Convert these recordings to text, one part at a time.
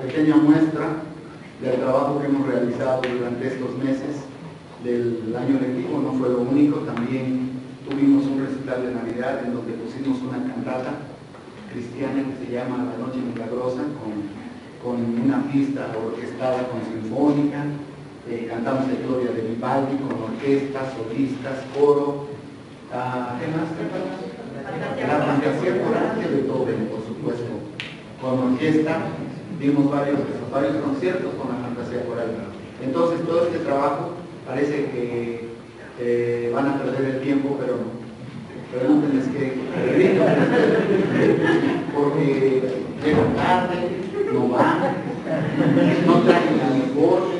pequeña muestra del trabajo que hemos realizado durante estos meses del año lectivo. No fue lo único, también tuvimos un recital de Navidad en donde pusimos una cantata cristiana que se llama La Noche Milagrosa, con una pista orquestada con sinfónica. Cantamos de Gloria de Vivaldi con orquestas, solistas, coro. ¿Qué más? La Fantasía Coral de Tobel, por supuesto, con orquesta. Dimos varios conciertos con la Fantasía Coral. Entonces todo este trabajo parece que van a perder el tiempo, pero pregúntenles que porque llegan tarde, no van, no traen la mejor.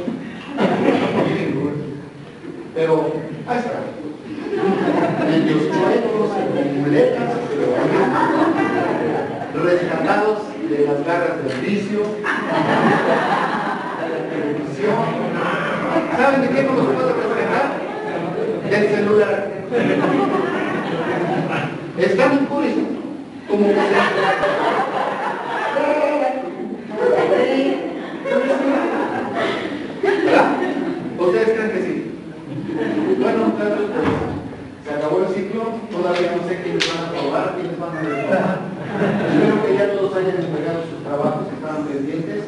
Pero ahí está, medios chuecos, con muletas, pero rescatados de las garras del vicio, de la televisión. ¿Saben de qué no los puedo rescatar? Del celular. Es tan curioso como ¿ustedes creen que sí? Bueno, se acabó el ciclo, todavía no sé quiénes van a aprobar, quiénes van a reformar. Espero que ya todos hayan entregado sus trabajos que estaban pendientes,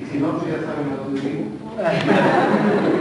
y si no, pues ya saben a dónde vivo.